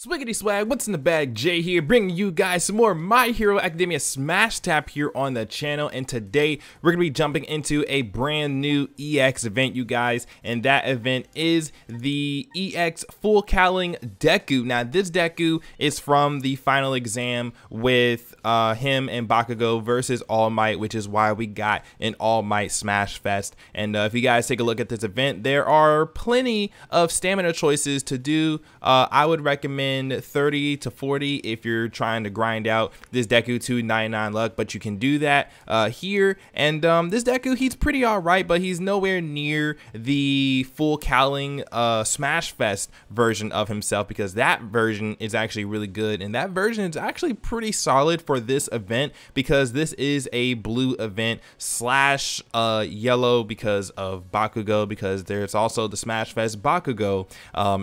Swiggity swag, what's in the bag? Jay here, bringing you guys some more My Hero Academia Smash Tap here on the channel. And today we're gonna be jumping into a brand new EX event, you guys, and that event is the EX Full Cowling Deku. Now this Deku is from the final exam with him and Bakugo versus All Might, which is why we got an All Might Smash Fest. And if you guys take a look at this event, there are plenty of stamina choices to do. I would recommend 30 to 40 if you're trying to grind out this Deku to 99 luck, but you can do that here. And this Deku, he's pretty alright, but he's nowhere near the Full Cowling Smash Fest version of himself, because that version is actually really good, and that version is actually pretty solid for this event, because this is a blue event slash yellow because of Bakugo, because there's also the Smash Fest Bakugo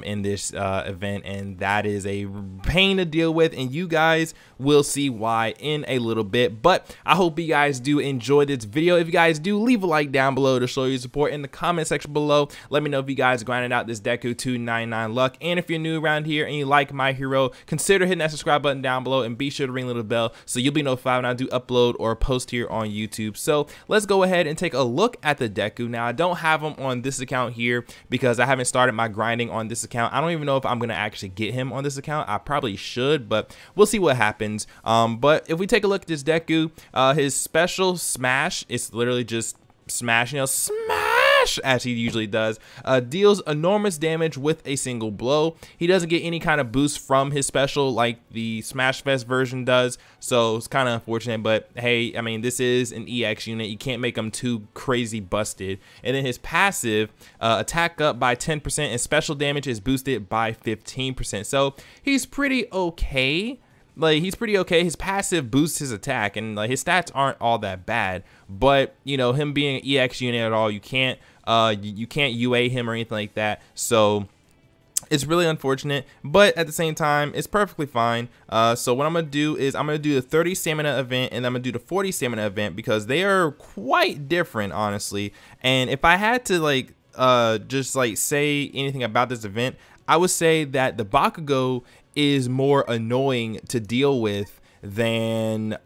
in this event, and that is a pain to deal with, and you guys will see why in a little bit. But I hope you guys do enjoy this video. If you guys do, leave a like down below to show your support. In the comment section below, let me know if you guys grinded out this Deku 299 luck. And if you're new around here and you like My Hero, consider hitting that subscribe button down below, and be sure to ring the little bell so you'll be notified when I do upload or post here on YouTube. So let's go ahead and take a look at the Deku. Now I don't have him on this account here because I haven't started my grinding on this account. I don't even know if I'm gonna actually get him on this account. I probably should, but we'll see what happens. But if we take a look at this Deku, his special smash, it's literally just smash, you know, smash, as he usually does, deals enormous damage with a single blow. He doesn't get any kind of boost from his special like the Smash Fest version does, so it's kind of unfortunate, but hey, I mean, this is an EX unit, you can't make him too crazy busted. And then his passive, attack up by 10% and special damage is boosted by 15%, so he's pretty okay. Like, he's pretty okay. His passive boosts his attack, and like his stats aren't all that bad. But you know, him being an EX unit at all, you can't UA him or anything like that. So it's really unfortunate, but at the same time, it's perfectly fine. So what I'm gonna do is I'm gonna do the 30 stamina event, and I'm gonna do the 40 stamina event, because they are quite different, honestly. And if I had to like just like say anything about this event, I would say that the Bakugo is more annoying to deal with than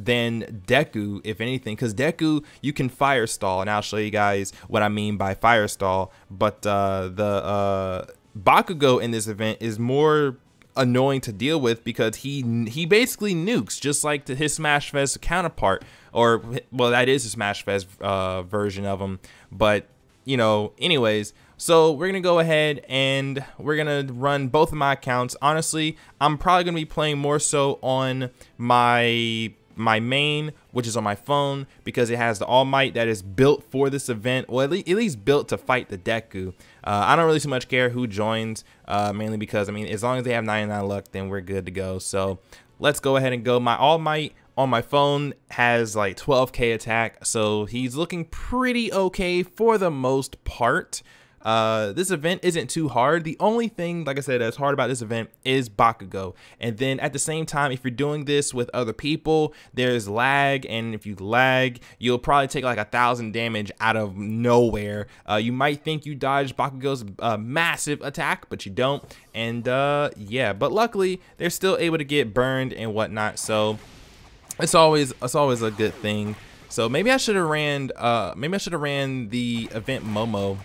Deku, if anything, because Deku, you can fire stall, and I'll show you guys what I mean by fire stall. But the Bakugo in this event is more annoying to deal with, because he basically nukes, just like his Smash Fest counterpart, or well, that is a Smash Fest version of him. But you know, anyways. So we're gonna go ahead and we're gonna run both of my accounts. Honestly, I'm probably gonna be playing more so on my main, which is on my phone, because it has the All Might that is built for this event, or at least built to fight the Deku. I don't really so much care who joins, mainly because, I mean, as long as they have 99 luck, then we're good to go. So let's go ahead and go. My All Might on my phone has like 12k attack, so he's looking pretty okay for the most part. This event isn't too hard. The only thing, like I said, that's hard about this event is Bakugo. And then at the same time, if you're doing this with other people, there's lag, and if you lag, you'll probably take like 1,000 damage out of nowhere. You might think you dodged Bakugo's massive attack, but you don't. And yeah, but luckily they're still able to get burned and whatnot, so it's always a good thing. So maybe I should have ran the event Momo,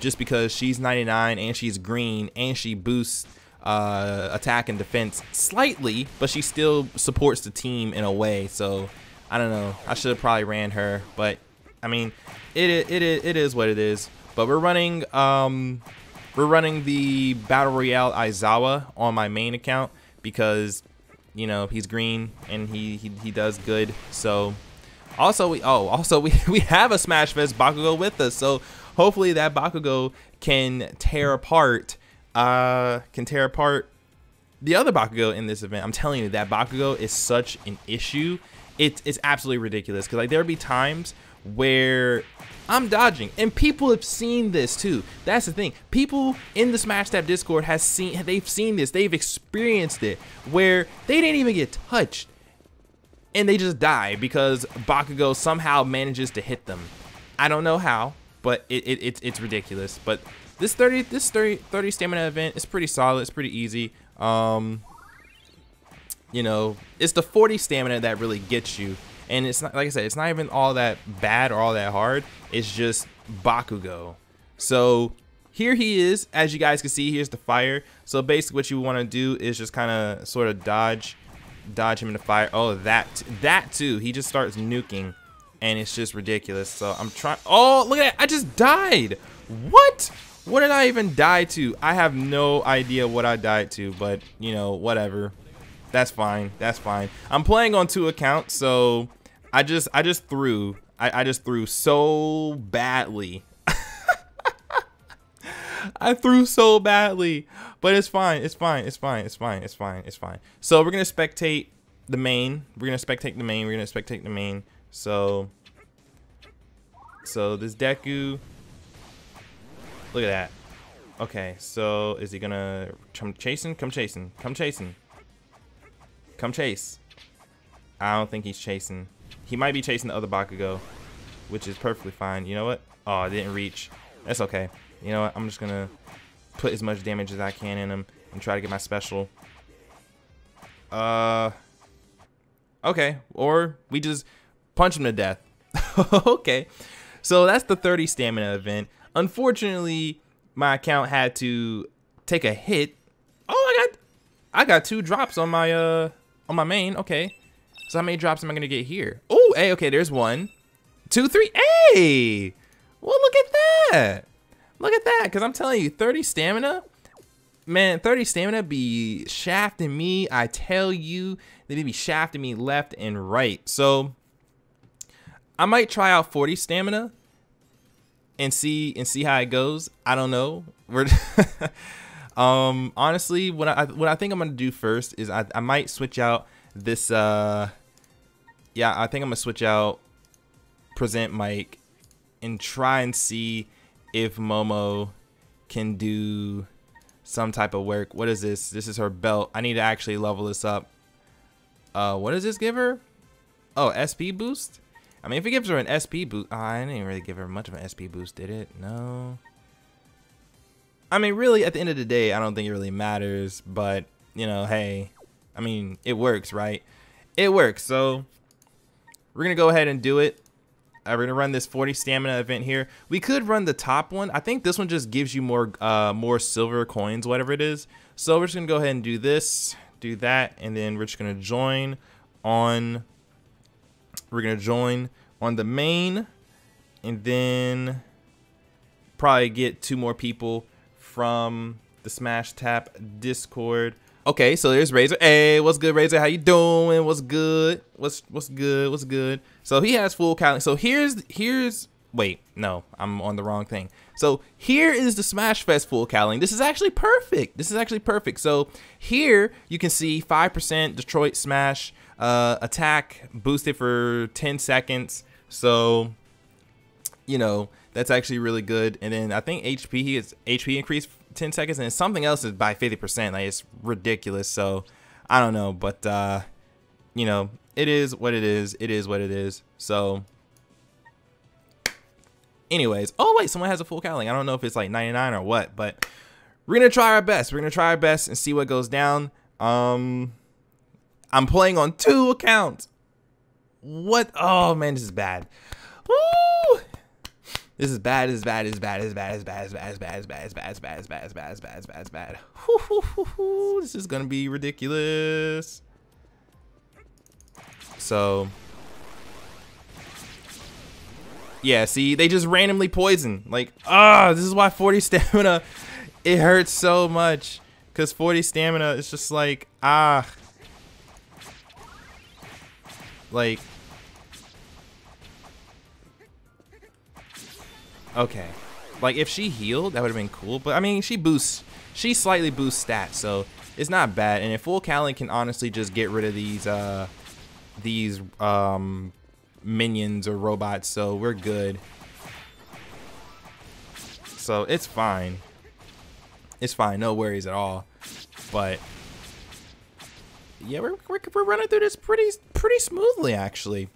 just because she's 99 and she's green and she boosts attack and defense slightly, but she still supports the team in a way. So I don't know, I should have probably ran her, but I mean, it is what it is. But we're running the Battle Royale Aizawa on my main account, because you know, he's green and he does good. So also we have a Smash Fest Bakugo with us, so hopefully that Bakugo can tear apart the other Bakugo in this event. I'm telling you, that Bakugo is such an issue. It's absolutely ridiculous, because like, there'll be times where I'm dodging, and people have seen this too. That's the thing. People in the Smash Tap Discord they've seen this, they've experienced it, where they didn't even get touched, and they just die because Bakugo somehow manages to hit them. I don't know how, but it's ridiculous. But This 30 stamina event is pretty solid. It's pretty easy. You know, it's the 40 stamina that really gets you. And it's not, like I said, it's not even all that bad or all that hard. It's just Bakugo. So here he is. As you guys can see, here's the fire. So basically what you want to do is just kind of sort of dodge him in the fire. Oh, that too. He just starts nuking and it's just ridiculous. So I'm trying. Oh, look at that. I just died. What? What did I even die to? I have no idea what I died to, but you know, whatever. That's fine. That's fine. I'm playing on 2 accounts, so I just threw. I just threw so badly. I threw so badly, but it's fine. It's fine. It's fine. It's fine. It's fine. It's fine. So we're gonna spectate the main. We're gonna spectate the main. We're gonna spectate the main. So this Deku. Look at that. Okay, so is he gonna come chasing? Come chasing. Come chasing. Come chase. I don't think he's chasing. He might be chasing the other Bakugo, which is perfectly fine. You know what? Oh, I didn't reach. That's okay. You know what? I'm just gonna put as much damage as I can in him and try to get my special. Okay. Or we just punch him to death. Okay. So that's the 30 stamina event. Unfortunately, my account had to take a hit. Oh, I got 2 drops on my my main. Okay, so how many drops am I gonna get here? Oh, hey, okay, there's 1, 2, 3. Hey, well, look at that! Look at that! Because I'm telling you, 30 stamina, man, 30 stamina be shafting me. I tell you, they be shafting me left and right. So I might try out 40 stamina and see how it goes. I don't know. We're honestly, what I think I'm gonna do first is I might switch out this yeah, I think I'm gonna switch out Present Mic and try and see if Momo can do some type of work. What is this? This is her belt. I need to actually level this up. What does this give her? Oh, SP boost. I mean, if it gives her an SP boost, oh, I didn't really give her much of an SP boost, did it? No. I mean, really, at the end of the day, I don't think it really matters, but, you know, hey, I mean, it works, right? It works, so we're going to go ahead and do it. We're going to run this 40 stamina event here. We could run the top one. I think this one just gives you more more silver coins, whatever it is. So we're just going to go ahead and do this, do that, and then we're just going to join on, we're going to join on the main, and then probably get 2 more people from the Smash Tap Discord. Okay, so there's Razor. Hey, what's good, Razor? How you doing? What's good? What's good? What's good? So he has full cowling. So here's wait, no, I'm on the wrong thing. So here is the Smash Fest full cowling. This is actually perfect. This is actually perfect. So here you can see 5% Detroit Smash attack boosted for 10 seconds. So you know, that's actually really good. And then I think HP, his HP increased 10 seconds, and something else is by 50%. Like, it's ridiculous. So I don't know, but you know, it is what it is. It is what it is. So anyways, oh wait, someone has a full cowling. I don't know if it's like 99 or what, but we're gonna try our best. We're gonna try our best and see what goes down. I'm playing on 2 accounts. What? Oh man, this is bad. Woo! This is bad, is bad, is bad, is bad, is bad, is bad, is bad, is bad, is bad, is bad, is bad, is bad, is bad, is bad, is bad. This is gonna be ridiculous. So yeah, see, they just randomly poison. Like, ah, this is why 40 stamina, it hurts so much. Cause 40 stamina is just like, ah. Like, okay, like if she healed, that would have been cool, but I mean, she slightly boosts stats, so it's not bad. And if full cowling can honestly just get rid of these minions or robots, so we're good. So it's fine, it's fine, no worries at all. But yeah, we're running through this pretty smoothly, actually.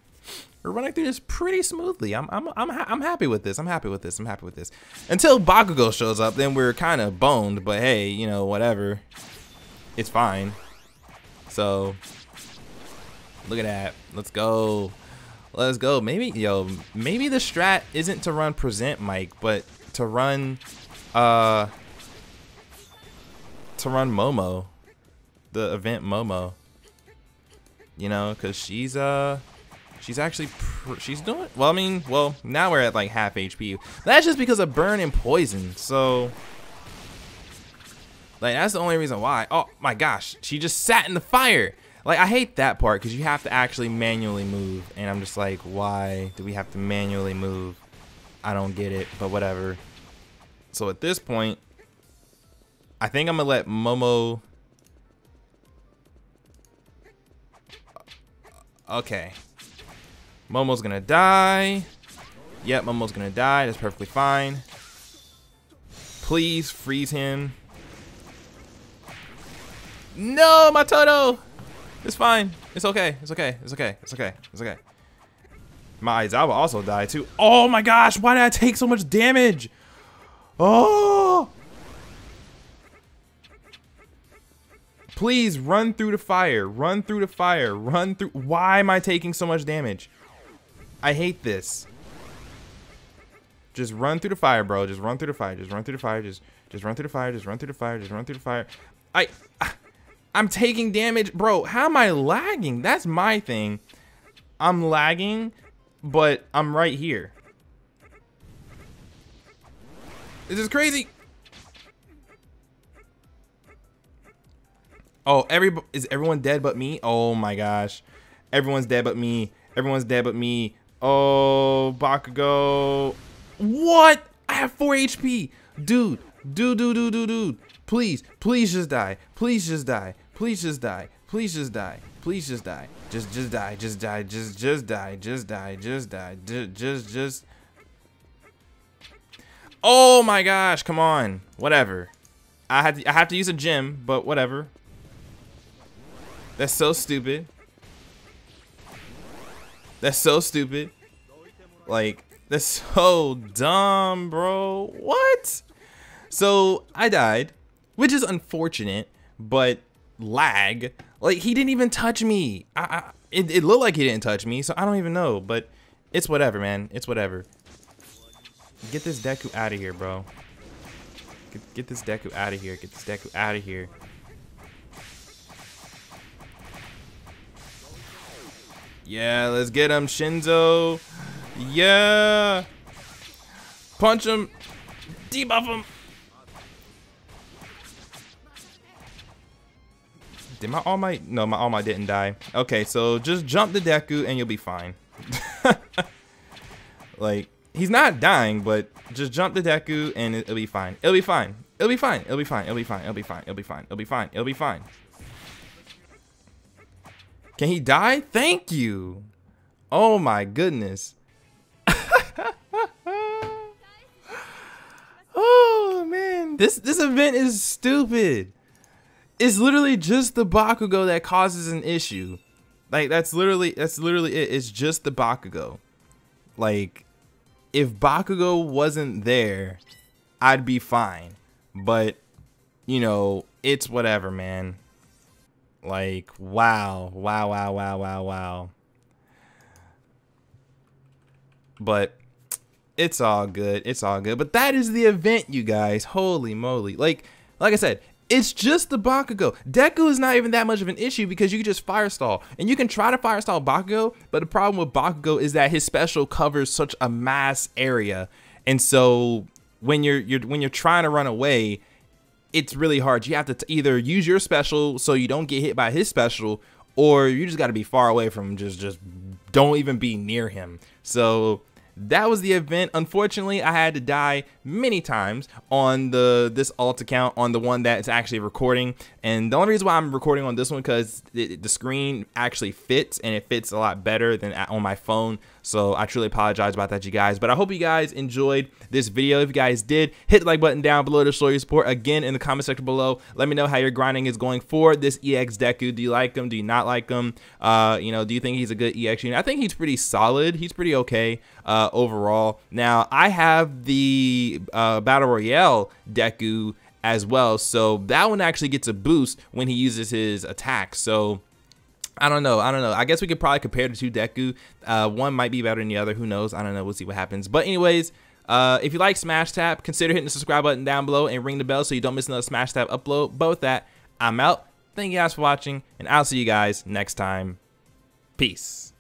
We're running through this pretty smoothly. I'm happy with this. I'm happy with this. Until Bakugo shows up, then we're kind of boned. But hey, you know, whatever. It's fine. So, look at that. Let's go. Let's go. Maybe, yo, maybe the strat isn't to run Present Mic, but to run, Momo, the event Momo. You know, cause she's actually she's doing well. I mean, well, now we're at like half HP. That's just because of burn and poison. So, like, that's the only reason why. Oh my gosh, she just sat in the fire. Like, I hate that part because you have to actually manually move, and I'm just like, why do we have to manually move? I don't get it, but whatever. So at this point, I think I'm gonna let Momo. Okay, Momo's gonna die. Yep, Momo's gonna die. That's perfectly fine. Please freeze him. No, my Toto. It's fine. It's okay. It's okay. It's okay. It's okay. It's okay. My Aizawa also died too. Oh my gosh! Why did I take so much damage? Oh! Please run through the fire. Run through the fire. Run through. Why am I taking so much damage? I hate this. Just run through the fire, bro. Just run through the fire. Just run through the fire. Just run through the fire. Just run through the fire. Just run through the fire. I'm taking damage, bro. How am I lagging? That's my thing. I'm lagging, but I'm right here. This is crazy. Oh, is everyone dead but me? Oh my gosh, everyone's dead but me. Everyone's dead but me. Oh, Bakugo. What? I have 4 HP, dude. Dude. Please, please just die. Please just die. Please just die. Please just die. Please just die. Just die. Just die. Just die. Just die. Just die. Just. Oh my gosh! Come on. Whatever. I have to use a gem, but whatever. That's so stupid. That's so stupid. Like, that's so dumb, bro. What? So I died, which is unfortunate, but lag. Like, he didn't even touch me. It looked like he didn't touch me, so I don't even know, but it's whatever, man. It's whatever. Get this Deku out of here, bro. Get this Deku out of here. Get this Deku out of here. Yeah, let's get him, Shinzo. Yeah. Punch him. Debuff him. Did my All Might? No, my All Might didn't die. Okay, so just jump the Deku and you'll be fine. Like, he's not dying, but just jump the Deku and it'll be fine. It'll be fine. It'll be fine. It'll be fine. It'll be fine. It'll be fine. It'll be fine. It'll be fine. It'll be fine. Can he die? Thank you. Oh my goodness. Oh man, this event is stupid. It's literally just the Bakugo that causes an issue. Like, that's literally it. It's just the Bakugo. Like, if Bakugo wasn't there, I'd be fine. But, you know, it's whatever, man. Like, wow. But it's all good. It's all good. But that is the event, you guys. Holy moly. Like I said, it's just the Bakugo. Deku is not even that much of an issue because you can just firestall. And you can try to firestall Bakugo, but the problem with Bakugo is that his special covers such a mass area. And so when you're trying to run away, it's really hard. You have to either use your special so you don't get hit by his special, or you just got to be far away from him. Just don't even be near him. So that was the event. Unfortunately, I had to die many times on this alt account, on the one that's actually recording. And the only reason why I'm recording on this one because the screen actually fits, and it fits a lot better than on my phone. So I truly apologize about that, you guys, but I hope you guys enjoyed this video. If you guys did, hit the like button down below to show your support. Again, in the comment section below, let me know how your grinding is going for this EX Deku. Do you like him? Do you not like him? You know, do you think he's a good EX unit? I think he's pretty solid. He's pretty okay overall. Now, I have the Battle Royale Deku as well, so that one actually gets a boost when he uses his attack. So I don't know. I guess we could probably compare the two Deku. One might be better than the other. Who knows? I don't know. We'll see what happens. But anyways, if you like Smash Tap, consider hitting the subscribe button down below and ring the bell so you don't miss another Smash Tap upload. But with that, I'm out. Thank you guys for watching, and I'll see you guys next time. Peace.